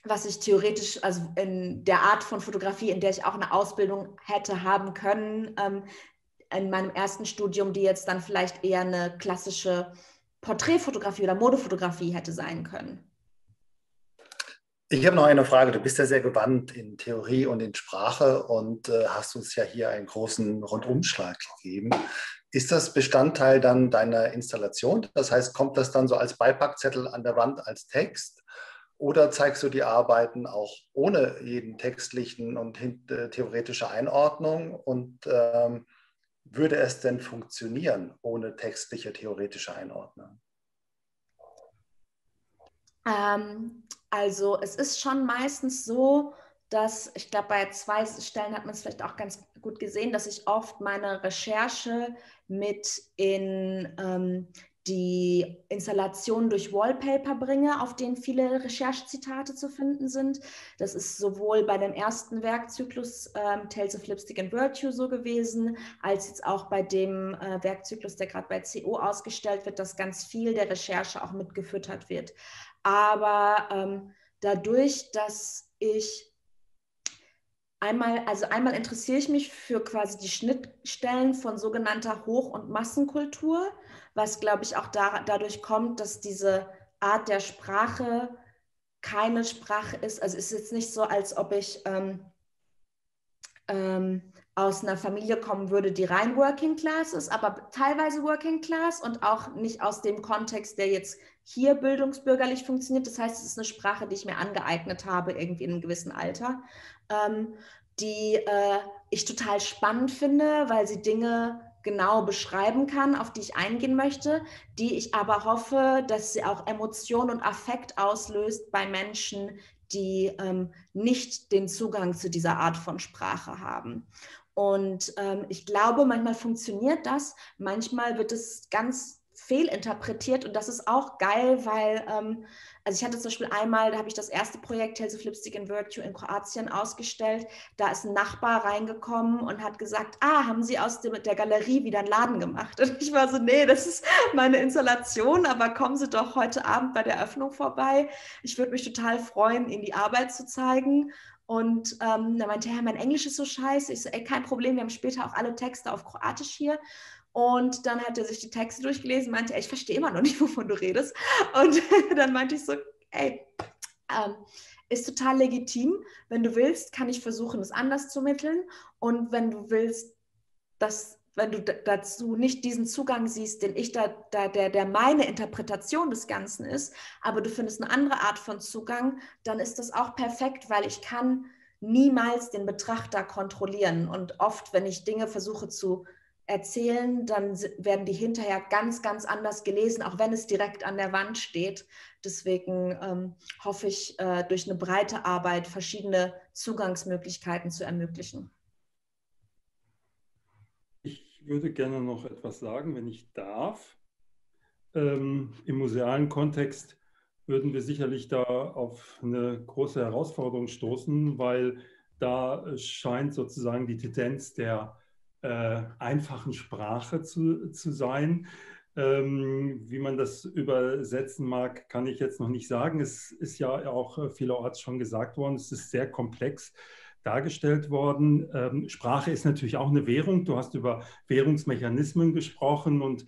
was ich theoretisch, also in der Art von Fotografie, in der ich auch eine Ausbildung hätte haben können, ähm, in meinem ersten Studium, die jetzt dann vielleicht eher eine klassische Porträtfotografie oder Modefotografie hätte sein können. Ich habe noch eine Frage. Du bist ja sehr gewandt in Theorie und in Sprache und äh, hast uns ja hier einen großen Rundumschlag gegeben. Ist das Bestandteil dann deiner Installation? Das heißt, kommt das dann so als Beipackzettel an der Wand als Text? Oder zeigst du die Arbeiten auch ohne jeden textlichen und äh, theoretische Einordnung? Und ähm, würde es denn funktionieren ohne textliche, theoretische Einordnung? Ähm, also es ist schon meistens so, dass, ich glaube, bei zwei Stellen hat man es vielleicht auch ganz gut gesehen, dass ich oft meine Recherche mit in ähm, die Installation durch Wallpaper bringe, auf denen viele Recherchezitate zu finden sind. Das ist sowohl bei dem ersten Werkzyklus ähm, Tales of Lipstick and Virtue so gewesen, als jetzt auch bei dem äh, Werkzyklus, der gerade bei C O ausgestellt wird, dass ganz viel der Recherche auch mitgefüttert wird. Aber ähm, dadurch, dass ich einmal, also einmal interessiere ich mich für quasi die Schnittstellen von sogenannter Hoch- und Massenkultur, was, glaube ich, auch da, dadurch kommt, dass diese Art der Sprache keine Sprache ist. Also es ist jetzt nicht so, als ob ich ähm, ähm, aus einer Familie kommen würde, die rein Working Class ist, aber teilweise Working Class und auch nicht aus dem Kontext, der jetzt hier bildungsbürgerlich funktioniert. Das heißt, es ist eine Sprache, die ich mir angeeignet habe, irgendwie in einem gewissen Alter, ähm, die äh, ich total spannend finde, weil sie Dinge genau beschreiben kann, auf die ich eingehen möchte, die ich aber hoffe, dass sie auch Emotion und Affekt auslöst bei Menschen, die ähm, nicht den Zugang zu dieser Art von Sprache haben. Und ähm, ich glaube, manchmal funktioniert das, manchmal wird es ganz fehlinterpretiert und das ist auch geil, weil, ähm, also ich hatte zum Beispiel einmal, da habe ich das erste Projekt Tales of Lipstick and Virtue in Kroatien ausgestellt, da ist ein Nachbar reingekommen und hat gesagt, ah, haben Sie aus dem, der Galerie wieder einen Laden gemacht? Und ich war so, nee, das ist meine Installation, aber kommen Sie doch heute Abend bei der Eröffnung vorbei, ich würde mich total freuen, Ihnen die Arbeit zu zeigen. Und ähm, da meinte er, mein Englisch ist so scheiße, ich so, ey, kein Problem, wir haben später auch alle Texte auf Kroatisch hier. Und dann hat er sich die Texte durchgelesen, meinte, ey, ich verstehe immer noch nicht, wovon du redest. Und dann meinte ich so, ey, ähm, ist total legitim. Wenn du willst, kann ich versuchen, es anders zu mitteln. Und wenn du willst, dass, wenn du dazu nicht diesen Zugang siehst, den ich da, da der, der meine Interpretation des Ganzen ist, aber du findest eine andere Art von Zugang, dann ist das auch perfekt, weil ich kann niemals den Betrachter kontrollieren. Und oft, wenn ich Dinge versuche zu erzählen, dann werden die hinterher ganz, ganz anders gelesen, auch wenn es direkt an der Wand steht. Deswegen ähm, hoffe ich, äh, durch eine breite Arbeit verschiedene Zugangsmöglichkeiten zu ermöglichen. Ich würde gerne noch etwas sagen, wenn ich darf. Ähm, im musealen Kontext würden wir sicherlich da auf eine große Herausforderung stoßen, weil da scheint sozusagen die Tendenz der Äh, einfachen Sprache zu, zu sein. Ähm, wie man das übersetzen mag, kann ich jetzt noch nicht sagen. Es ist ja auch vielerorts schon gesagt worden, es ist sehr komplex dargestellt worden. Ähm, Sprache ist natürlich auch eine Währung. Du hast über Währungsmechanismen gesprochen und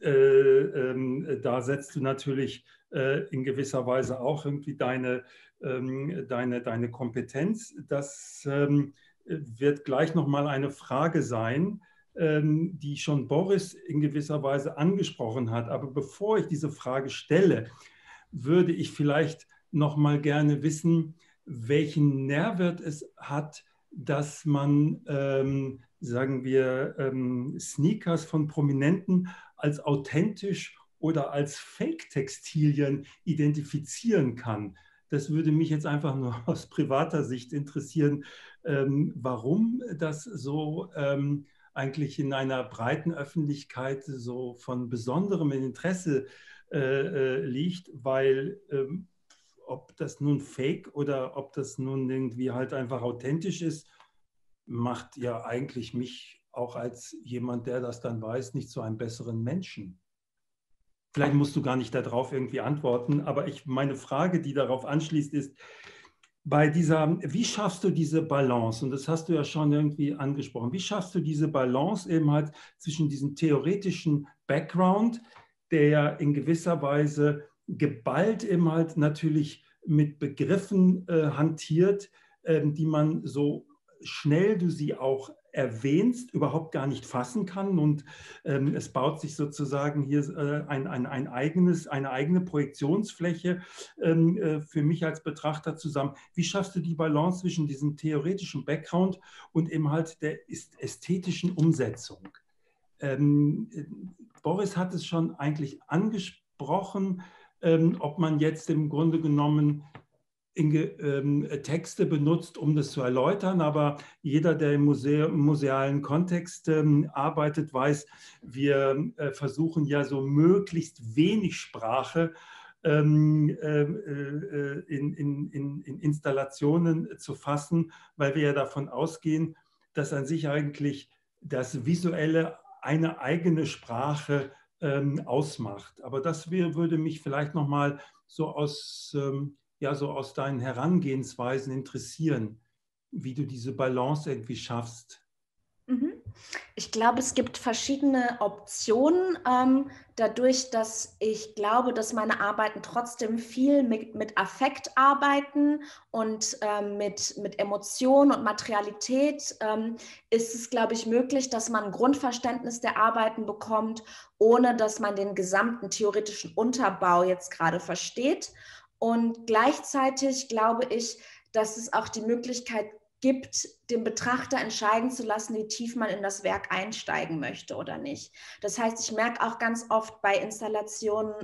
äh, ähm, da setzt du natürlich äh, in gewisser Weise auch irgendwie deine, ähm, deine, deine Kompetenz. Das ähm, wird gleich nochmal eine Frage sein, die schon Boris in gewisser Weise angesprochen hat. Aber bevor ich diese Frage stelle, würde ich vielleicht nochmal gerne wissen, welchen Nährwert es hat, dass man, ähm, sagen wir, ähm, Sneakers von Prominenten als authentisch oder als Fake-Textilien identifizieren kann. Das würde mich jetzt einfach nur aus privater Sicht interessieren, ähm, warum das so ähm, eigentlich in einer breiten Öffentlichkeit so von besonderem Interesse äh, liegt, weil ähm, ob das nun fake oder ob das nun irgendwie halt einfach authentisch ist, macht ja eigentlich mich auch als jemand, der das dann weiß, nicht zu einem besseren Menschen. Vielleicht musst du gar nicht darauf irgendwie antworten, aber ich, meine Frage, die darauf anschließt, ist, bei dieser, wie schaffst du diese Balance? Und das hast du ja schon irgendwie angesprochen. Wie schaffst du diese Balance eben halt zwischen diesem theoretischen Background, der in gewisser Weise geballt eben halt natürlich mit Begriffen äh, hantiert, äh, die man so schnell du sie auch erwähnst, überhaupt gar nicht fassen kann. Und ähm, es baut sich sozusagen hier äh, ein, ein, ein eigenes, eine eigene Projektionsfläche ähm, äh, für mich als Betrachter zusammen. Wie schaffst du die Balance zwischen diesem theoretischen Background und eben halt der ästhetischen Umsetzung? Ähm, Boris hat es schon eigentlich angesprochen, ähm, ob man jetzt im Grunde genommen In, ähm, Texte benutzt, um das zu erläutern, aber jeder, der im Muse musealen Kontext ähm, arbeitet, weiß, wir äh, versuchen ja so möglichst wenig Sprache ähm, äh, äh, in, in, in, in Installationen zu fassen, weil wir ja davon ausgehen, dass an sich eigentlich das Visuelle eine eigene Sprache ähm, ausmacht. Aber das wär, würde mich vielleicht nochmal so aus... Ähm, ja, so aus deinen Herangehensweisen interessieren, wie du diese Balance irgendwie schaffst. Ich glaube, es gibt verschiedene Optionen, ähm, dadurch, dass ich glaube, dass meine Arbeiten trotzdem viel mit, mit Affekt arbeiten und ähm, mit, mit Emotion und Materialität, ähm, ist es, glaube ich, möglich, dass man ein Grundverständnis der Arbeiten bekommt, ohne dass man den gesamten theoretischen Unterbau jetzt gerade versteht. Und gleichzeitig glaube ich, dass es auch die Möglichkeit gibt, den Betrachter entscheiden zu lassen, wie tief man in das Werk einsteigen möchte oder nicht. Das heißt, ich merke auch ganz oft bei Installationen,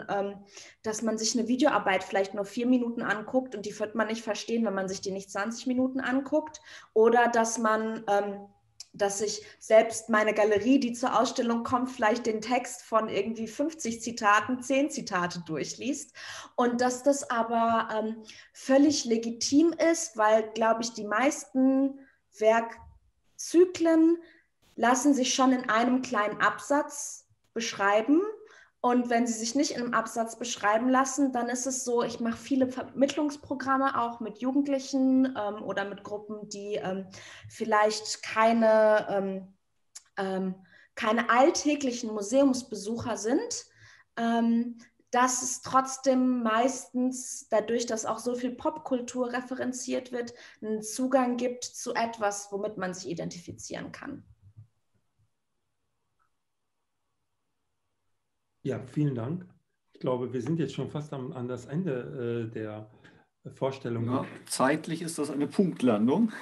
dass man sich eine Videoarbeit vielleicht nur vier Minuten anguckt und die wird man nicht verstehen, wenn man sich die nicht zwanzig Minuten anguckt. Oder dass man... dass ich selbst meine Galerie, die zur Ausstellung kommt, vielleicht den Text von irgendwie fünfzig Zitaten, zehn Zitate durchliest. Und dass das aber ähm, völlig legitim ist, weil, glaube ich, die meisten Werkzyklen lassen sich schon in einem kleinen Absatz beschreiben. Und wenn sie sich nicht in einem Absatz beschreiben lassen, dann ist es so, ich mache viele Vermittlungsprogramme auch mit Jugendlichen ähm, oder mit Gruppen, die ähm, vielleicht keine, ähm, ähm, keine alltäglichen Museumsbesucher sind. Ähm, dass es trotzdem meistens, dadurch, dass auch so viel Popkultur referenziert wird, einen Zugang gibt zu etwas, womit man sich identifizieren kann. Ja, vielen Dank. Ich glaube, wir sind jetzt schon fast am, an das Ende äh, der Vorstellung. Ja, zeitlich ist das eine Punktlandung.